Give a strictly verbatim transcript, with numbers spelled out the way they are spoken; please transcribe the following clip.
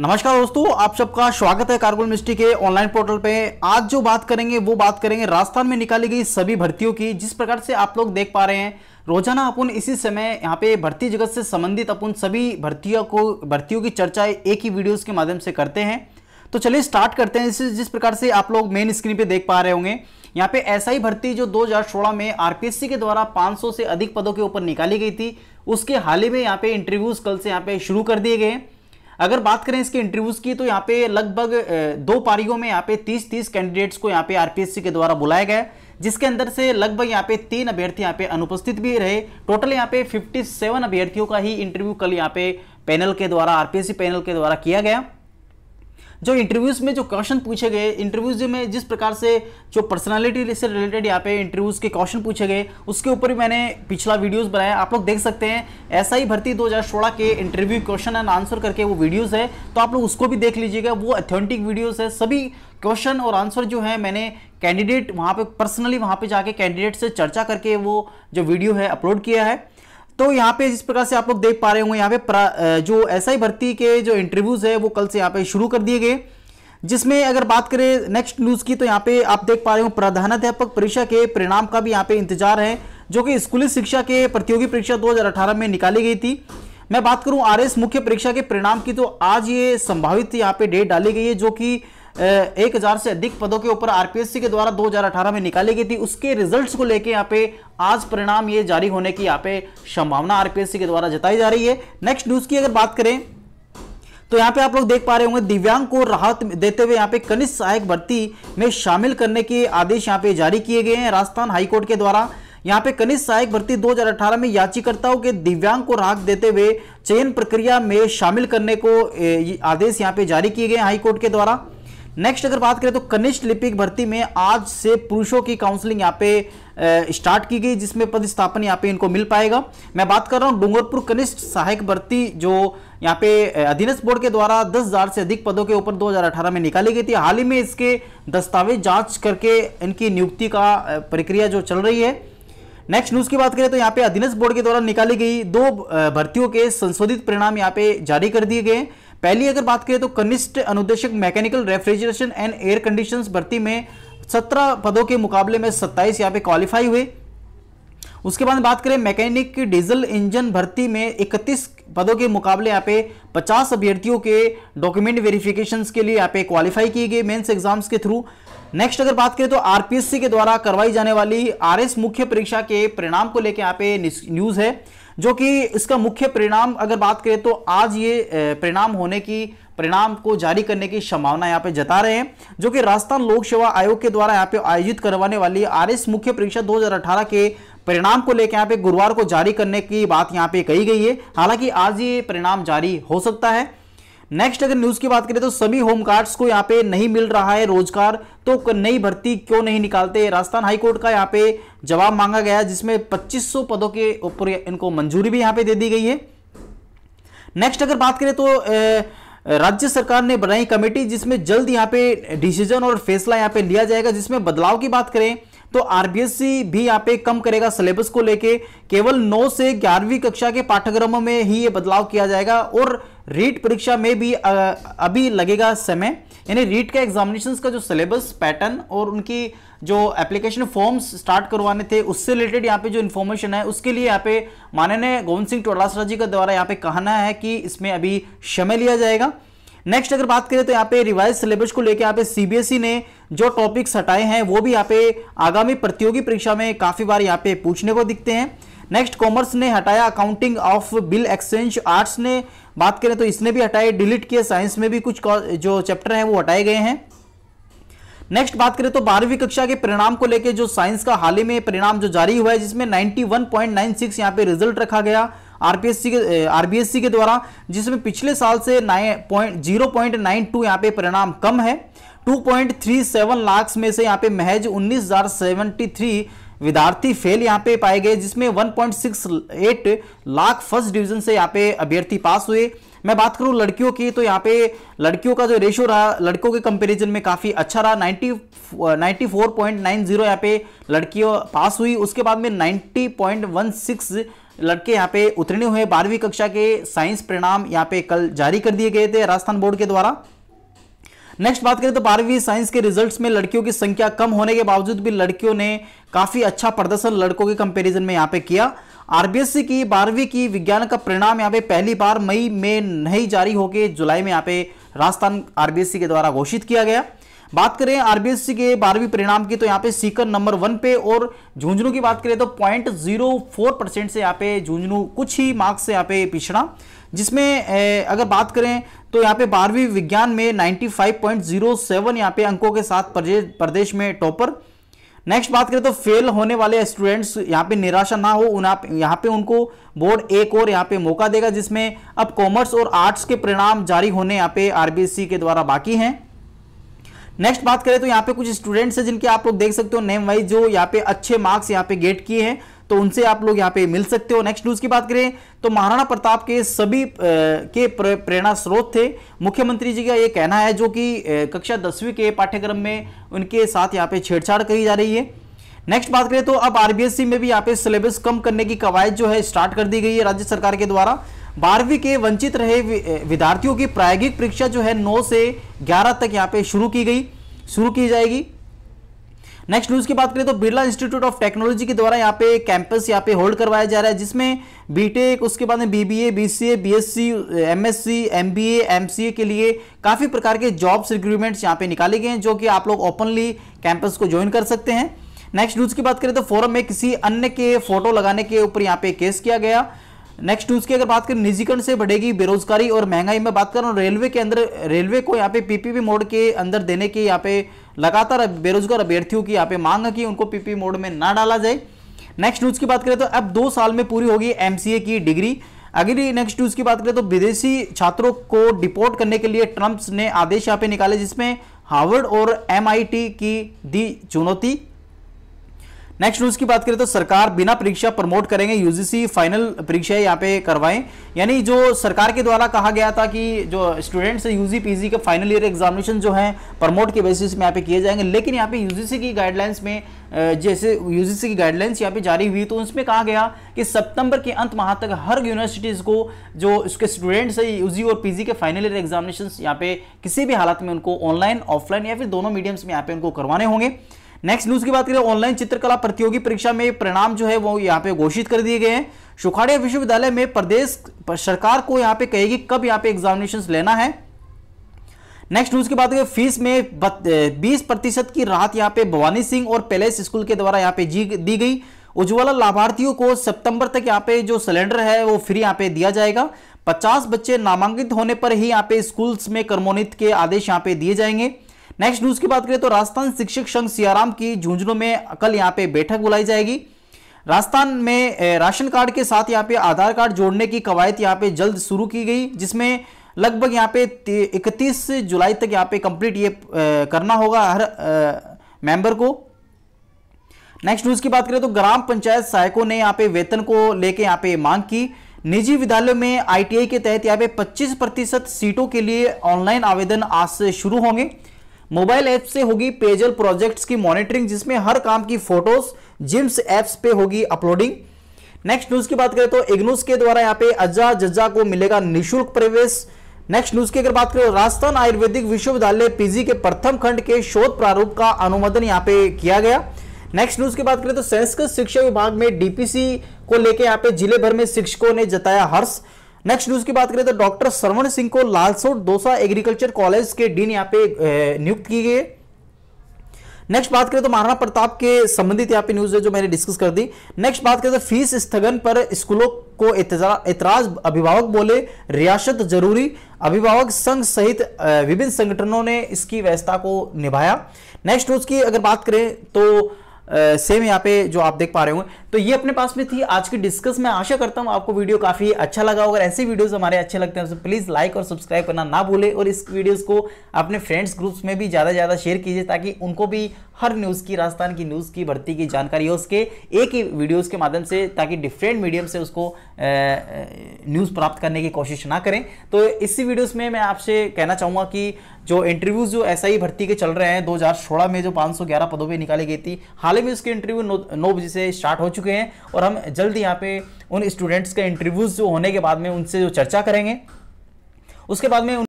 नमस्कार दोस्तों, आप सबका स्वागत है कार्गुल मिस्टी के ऑनलाइन पोर्टल पे। आज जो बात करेंगे वो बात करेंगे राजस्थान में निकाली गई सभी भर्तियों की। जिस प्रकार से आप लोग देख पा रहे हैं, रोजाना अपन इसी समय यहाँ पे भर्ती जगत से संबंधित अपन सभी भर्तियों को भर्तियों की चर्चा एक ही वीडियोस के माध्यम से करते हैं। तो चलिए स्टार्ट करते हैं। इसे जिस प्रकार से आप लोग मेन स्क्रीन पे देख पा रहे होंगे, यहाँ पे ऐसा ही भर्ती जो दो हज़ार सोलह में आरपीएससी के द्वारा पाँच सौ से अधिक पदों के ऊपर निकाली गई थी, उसके हाल ही में यहाँ पे इंटरव्यूज कल से यहाँ पे शुरू कर दिए गए। अगर बात करें इसके इंटरव्यूज की तो यहाँ पे लगभग दो पारियों में यहाँ पे तीस तीस कैंडिडेट्स को यहाँ पे आरपीएससी के द्वारा बुलाया गया, जिसके अंदर से लगभग यहाँ पे तीन अभ्यर्थी यहाँ पे अनुपस्थित भी रहे। टोटल यहाँ पे सत्तावन अभ्यर्थियों का ही इंटरव्यू कल यहाँ पे पैनल के द्वारा आरपीएससी पैनल के द्वारा किया गया। जो इंटरव्यूज में जो क्वेश्चन पूछे गए, इंटरव्यूज में जिस प्रकार से जो पर्सनालिटी से रिलेटेड यहाँ पे इंटरव्यूज के क्वेश्चन पूछे गए, उसके ऊपर भी मैंने पिछला वीडियोस बनाया, आप लोग देख सकते हैं। ऐसा ही भर्ती दो हज़ार सोलह के इंटरव्यू क्वेश्चन एंड आंसर करके वो वीडियोस है, तो आप लोग उसको भी देख लीजिएगा। वो ऑथेंटिक वीडियोस है। सभी क्वेश्चन और आंसर जो है मैंने कैंडिडेट वहाँ पर पर्सनली वहाँ पर जाके कैंडिडेट से चर्चा करके वो जो वीडियो है अपलोड किया है। तो यहाँ पे जिस प्रकार से आप लोग देख पा रहे होंगे, यहाँ पे जो एसआई भर्ती के जो इंटरव्यूज है वो कल से यहाँ पे शुरू कर दिए गए। जिसमें अगर बात करें नेक्स्ट न्यूज की तो यहाँ पे आप देख पा रहे हो, प्रधानाध्यापक परीक्षा के परिणाम का भी यहाँ पे इंतजार है, जो कि स्कूली शिक्षा के प्रतियोगी परीक्षा दो हज़ार अठारह में निकाली गई थी। मैं बात करूँ आर एस मुख्य परीक्षा के परिणाम की तो आज ये संभावित यहाँ पे डेट डाली गई है, जो कि एक हजार से अधिक पदों के ऊपर आरपीएससी के द्वारा दो हज़ार अठारह में निकाली गई थी, उसके रिजल्ट्स को लेके यहाँ पे आज परिणाम ये जारी होने की यहाँ पे संभावना आरपीएससी के द्वारा जताई जा रही है। नेक्स्ट न्यूज की अगर बात करें तो यहाँ पे आप लोग देख पा रहे होंगे, दिव्यांग को राहत देते हुए यहाँ पे कनिष्ठ सहायक भर्ती में शामिल करने के आदेश यहाँ पे जारी किए गए हैं राजस्थान हाईकोर्ट के द्वारा। यहाँ पे कनिष्ठ सहायक भर्ती दो हज़ार अठारह में याचिकाकर्ताओं के दिव्यांग को राहत देते हुए चयन प्रक्रिया में शामिल करने को आदेश यहाँ पे जारी किए गए हाईकोर्ट के द्वारा। नेक्स्ट अगर बात करें तो कनिष्ठ लिपिक भर्ती में आज से पुरुषों की काउंसलिंग यहाँ पे स्टार्ट की गई, जिसमें पदस्थापन यहाँ पे इनको मिल पाएगा। मैं बात कर रहा हूँ डूंगरपुर कनिष्ठ सहायक भर्ती जो यहाँ पे अधीनस्थ बोर्ड के द्वारा दस हजार से अधिक पदों के ऊपर दो हज़ार अठारह में निकाली गई थी। हाल ही में इसके दस्तावेज जाँच करके इनकी नियुक्ति का प्रक्रिया जो चल रही है। नेक्स्ट न्यूज की बात करें तो यहाँ पे अधीनस्थ बोर्ड के द्वारा निकाली गई दो भर्तियों के संशोधित परिणाम यहाँ पे जारी कर दिए गए। पहली अगर बात करें तो कनिष्ठ अनुदेशक mechanical refrigeration and air condition भर्ती में सत्रह पदों के मुकाबले में सत्ताईस यहाँ पे क्वालिफाई हुए। उसके बाद बात करें मैकेनिक की डीजल इंजन भर्ती में इकतीस पदों के मुकाबले यहाँ पे पचास अभ्यर्थियों के डॉक्यूमेंट वेरिफिकेशन के लिए यहाँ पे क्वालिफाई किए गए मेंस एग्जाम्स के थ्रू। नेक्स्ट अगर बात करें तो आरपीएससी के द्वारा करवाई जाने वाली आरएस मुख्य परीक्षा के परिणाम को लेकर यहाँ पे न्यूज है, जो कि इसका मुख्य परिणाम अगर बात करें तो आज ये परिणाम होने की परिणाम को जारी करने की संभावना यहाँ पे जता रहे हैं, जो कि राजस्थान लोक सेवा आयोग के द्वारा यहाँ पे आयोजित करवाने वाली आरएस मुख्य परीक्षा दो हज़ार अठारह के परिणाम को लेकर यहाँ पे गुरुवार को जारी करने की बात यहाँ पे कही गई है। हालांकि आज ये परिणाम जारी हो सकता है। नेक्स्ट अगर न्यूज की बात करें तो सभी होमगार्ड्स को यहाँ पे नहीं मिल रहा है रोजगार, तो नई भर्ती क्यों नहीं निकालते, राजस्थान हाईकोर्ट का यहाँ पे जवाब मांगा गया, जिसमें पच्चीस सौ पदों के ऊपर इनको मंजूरी भी यहाँ पे दे दी गई है। नेक्स्ट अगर बात करें तो राज्य सरकार ने बनाई कमेटी, जिसमें जल्द यहाँ पे डिसीजन और फैसला यहाँ पे लिया जाएगा। जिसमें बदलाव की बात करें तो आरपीएससी भी यहाँ पे कम करेगा सिलेबस को लेके, केवल नौ से ग्यारहवीं कक्षा के पाठ्यक्रमों में ही ये बदलाव किया जाएगा। और रीट परीक्षा में भी अभी लगेगा समय, यानी रीट के एग्जामिनेशन का जो सिलेबस पैटर्न और उनकी जो एप्लीकेशन फॉर्म्स स्टार्ट करवाने थे, उससे रिलेटेड यहाँ पे जो इन्फॉर्मेशन है, उसके लिए यहाँ पे माननीय गोविंद सिंह टोडासरा जी के द्वारा यहाँ पे कहना है कि इसमें अभी समय लिया जाएगा। नेक्स्ट अगर बात करें तो यहाँ पे रिवाइज सिलेबस को लेकर यहाँ पे सी बी एस ई ने जो टॉपिक्स हटाए हैं वो भी यहाँ पे आगामी प्रतियोगी परीक्षा में काफी बार यहाँ पे पूछने को दिखते हैं। नेक्स्ट कॉमर्स ने हटाया accounting of bill exchange, arts ने बात करें तो इसने भी हटाए, डिलीट किए, साइंस में भी कुछ जो चैप्टर हैं वो हटाए गए हैं। नेक्स्ट बात करें तो बारहवीं कक्षा के परिणाम को लेकर जो साइंस का हाल ही में परिणाम जो जारी हुआ है, जिसमें ninety one point nine six यहाँ पे रिजल्ट रखा गया आरपीएससी के आरबीएससी के द्वारा, जिसमें पिछले साल से nine point zero point nine two यहाँ पे परिणाम कम है। Two point three seven lakh में से यहाँ पे महज उन्नीस हज़ार तिहत्तर विद्यार्थी फेल यहाँ पे पाए गए, जिसमें one point six eight lakh first division से यहाँ पे अभ्यर्थी पास हुए। मैं बात करूं लड़कियों की तो यहाँ पे लड़कियों का जो रेशियो रहा लड़कों के कंपैरिजन में काफी अच्छा रहा, ninety four point nine zero यहाँ पे लड़कियों पास हुई। उसके बाद में नाइन्टी पॉइंट वन सिक्स लड़के यहाँ पे उत्तीर्ण हुए। बारहवीं कक्षा के साइंस परिणाम यहाँ पे कल जारी कर दिए गए थे राजस्थान बोर्ड के द्वारा। नेक्स्ट बात करें तो बारहवीं साइंस के रिजल्ट्स में लड़कियों की संख्या कम होने के बावजूद भी लड़कियों ने काफी अच्छा प्रदर्शन लड़कों के कंपैरिजन में यहाँ पे किया। आर बी एस सी की बारहवीं की विज्ञान का परिणाम यहाँ पे पहली बार मई में नहीं जारी होके जुलाई में यहाँ पे Rajasthan R B S C के द्वारा घोषित किया गया। बात करें आर बी एस सी के बारहवीं परिणाम की तो यहाँ पे सीकर नंबर वन पे और झुंझुनू की बात करें तो पॉइंट जीरो फोर परसेंट से यहाँ पे झुंझुनू कुछ ही मार्क्स से यहाँ पे पिछड़ा, जिसमें अगर बात करें तो यहाँ पे बारहवीं विज्ञान में ninety five point zero seven यहाँ पे अंकों के साथ प्रदेश में टॉपर। नेक्स्ट बात करें तो फेल होने वाले स्टूडेंट्स यहाँ पे निराशा ना हो, यहाँ पे उनको बोर्ड एक और यहाँ पे मौका देगा, जिसमें अब कॉमर्स और आर्ट्स के परिणाम जारी होने यहाँ पे आरबीएससी के द्वारा बाकी हैं। नेक्स्ट बात करें तो यहाँ पे कुछ स्टूडेंट्स हैं जिनके आप लोग देख सकते हो नेम वाइज, जो यहाँ पे अच्छे मार्क्स यहाँ पे गेट किए हैं, तो उनसे आप लोग यहाँ पे मिल सकते हो। नेक्स्ट न्यूज की बात करें तो महाराणा प्रताप के सभी आ, के प्रेरणा स्रोत थे, मुख्यमंत्री जी का ये कहना है, जो कि कक्षा दसवीं के पाठ्यक्रम में उनके साथ यहाँ पे छेड़छाड़ कही जा रही है। नेक्स्ट बात करें तो अब आरबीएससी में भी यहाँ पे सिलेबस कम करने की कवायद जो है स्टार्ट कर दी गई है राज्य सरकार के द्वारा। बारहवीं के वंचित रहे विद्यार्थियों की प्रायोगिक परीक्षा जो है नौ से ग्यारह तक यहाँ पे शुरू की गई शुरू की जाएगी। नेक्स्ट न्यूज की बात करें तो बिरला इंस्टीट्यूट ऑफ टेक्नोलॉजी के द्वारा यहाँ पे कैंपस यहाँ पे होल्ड करवाया जा रहा है, जिसमें बीटेक, उसके बाद में BBA, BCA, BSc, MSc, MBA, MCA के लिए काफी प्रकार के जॉब्स रिक्रूटमेंट्स यहाँ पे निकाले गए हैं, जो कि आप लोग ओपनली कैंपस को ज्वाइन कर सकते हैं। नेक्स्ट न्यूज की बात करें तो फोरम में किसी अन्य के फोटो लगाने के ऊपर यहाँ पे केस किया गया। नेक्स्ट न्यूज की अगर बात करें, निजीकरण से बढ़ेगी बेरोजगारी और महंगाई में बात कर रहा हूँ। रेलवे के अंदर रेलवे को यहाँ पे पीपीपी मोड के अंदर देने की यहाँ पे लगातार बेरोजगार अभ्यर्थियों की यहाँ पे मांग है कि उनको पीपीपी मोड में ना डाला जाए। नेक्स्ट न्यूज की बात करें तो अब दो साल में पूरी होगी एमसीए की डिग्री। अगली नेक्स्ट न्यूज की बात करें तो विदेशी छात्रों को डिपोर्ट करने के लिए ट्रंप ने आदेश यहाँ पे निकाले, जिसमें हार्वर्ड और एमआईटी की दी चुनौती। नेक्स्ट न्यूज की बात करें तो सरकार बिना परीक्षा प्रमोट करेंगे, यूजीसी फाइनल परीक्षाएं यहाँ पे करवाएं, यानी जो सरकार के द्वारा कहा गया था कि जो स्टूडेंट्स है यूजी पीजी के फाइनल ईयर एग्जामिनेशन जो है प्रमोट के बेसिस में यहाँ पे किए जाएंगे, लेकिन यहाँ पे यूजीसी की गाइडलाइंस में जैसे यूजीसी की गाइडलाइंस यहाँ पे जारी हुई तो उसमें कहा गया कि सितंबर के अंत माह तक हर यूनिवर्सिटीज़ को जो उसके स्टूडेंट्स है यूजी और पीजी के फाइनल ईयर एग्जामिनेशन यहाँ पे किसी भी हालत में उनको ऑनलाइन, ऑफलाइन या फिर दोनों मीडियम्स में यहाँ पे उनको करवाने होंगे। नेक्स्ट न्यूज की बात करें, ऑनलाइन चित्रकला प्रतियोगी परीक्षा में परिणाम जो है वो यहाँ पे घोषित कर दिए गए हैं। सुखाड़िया विश्वविद्यालय में प्रदेश सरकार को यहाँ पे कहेगी कब यहाँ पे एग्जामिनेशंस लेना है। नेक्स्ट न्यूज की बात करें, फीस में बीस प्रतिशत की राहत यहाँ पे भवानी सिंह और पैलेस स्कूल के द्वारा यहाँ पे दी गई। उज्ज्वला लाभार्थियों को सितंबर तक यहाँ पे जो सिलेंडर है वो फ्री यहाँ पे दिया जाएगा। पचास बच्चे नामांकित होने पर ही यहाँ पे स्कूल्स में क्रमोन्नत के आदेश यहाँ पे दिए जाएंगे। नेक्स्ट न्यूज की बात करें तो राजस्थान शिक्षक संघ सियाराम की झुंझुनू में कल यहाँ पे बैठक बुलाई जाएगी। राजस्थान में राशन कार्ड के साथ यहाँ पे आधार कार्ड जोड़ने की कवायद यहाँ पे जल्द शुरू की गई, जिसमें लगभग यहाँ पे इकतीस जुलाई तक यहाँ पे कंप्लीट ये करना होगा हर मेंबर को। नेक्स्ट न्यूज की बात करें तो ग्राम पंचायत सहायकों ने यहाँ पे वेतन को लेकर यहाँ पे मांग की। निजी विद्यालयों में आई टी आई के तहत यहाँ पे पच्चीस प्रतिशत सीटों के लिए ऑनलाइन आवेदन आज से शुरू होंगे। मोबाइल ऐप से होगी पेयजल प्रोजेक्ट्स की मॉनिटरिंग, जिसमें हर काम की फोटोज जिम्स ऐप्स पे होगी अपलोडिंग। नेक्स्ट न्यूज की बात करें तो इग्नूस के द्वारा यहाँ पे अज्जा जज्जा को मिलेगा निःशुल्क प्रवेश। नेक्स्ट न्यूज की अगर बात करें, राजस्थान आयुर्वेदिक विश्वविद्यालय पीजी के प्रथम खंड के शोध प्रारूप का अनुमोदन यहाँ पे किया गया। नेक्स्ट न्यूज की बात करें तो संस्कृत शिक्षा विभाग में डीपीसी को लेकर यहाँ पे जिले भर में शिक्षकों ने जताया हर्ष। नेक्स्ट न्यूज की बात करें तो डॉक्टर सर्वन सिंह को लालसोट दोसा एग्रीकल्चर कॉलेज के डीन यहाँ पे नियुक्त किए गए। नेक्स्ट बात करें तो महाराणा प्रताप के संबंधित यहाँ पे न्यूज है जो मैंने डिस्कस कर दी। नेक्स्ट बात करें तो फीस स्थगन पर स्कूलों को एतराज, अभिभावक बोले रियासत जरूरी। अभिभावक संघ सहित विभिन्न संगठनों ने इसकी व्यवस्था को निभाया। नेक्स्ट न्यूज की अगर बात करें तो सेम uh, यहाँ पे जो आप देख पा रहे होंगे, तो ये अपने पास में थी आज की डिस्कस। मैं आशा करता हूँ आपको वीडियो काफ़ी अच्छा लगा होगा। ऐसे वीडियोस हमारे अच्छे लगते हैं तो प्लीज़ लाइक और सब्सक्राइब करना ना भूलें, और इस वीडियोस को अपने फ्रेंड्स ग्रुप्स में भी ज़्यादा से ज़्यादा शेयर कीजिए, ताकि उनको भी हर न्यूज़ की, राजस्थान की न्यूज़ की भर्ती की जानकारी हो उसके एक ही वीडियोज़ के माध्यम से, ताकि डिफरेंट मीडियम से उसको न्यूज़ प्राप्त करने की कोशिश ना करें। तो इसी वीडियोज़ में मैं आपसे कहना चाहूँगा कि जो इंटरव्यूज जो एस आई भर्ती के चल रहे हैं दो हज़ार सोलह में जो पाँच सौ ग्यारह पदों पे निकाली गई थी, हाल ही में उसके इंटरव्यू नौ बजे से स्टार्ट हो चुके हैं और हम जल्द यहाँ पे उन स्टूडेंट्स के इंटरव्यूज जो होने के बाद में उनसे जो चर्चा करेंगे, उसके बाद में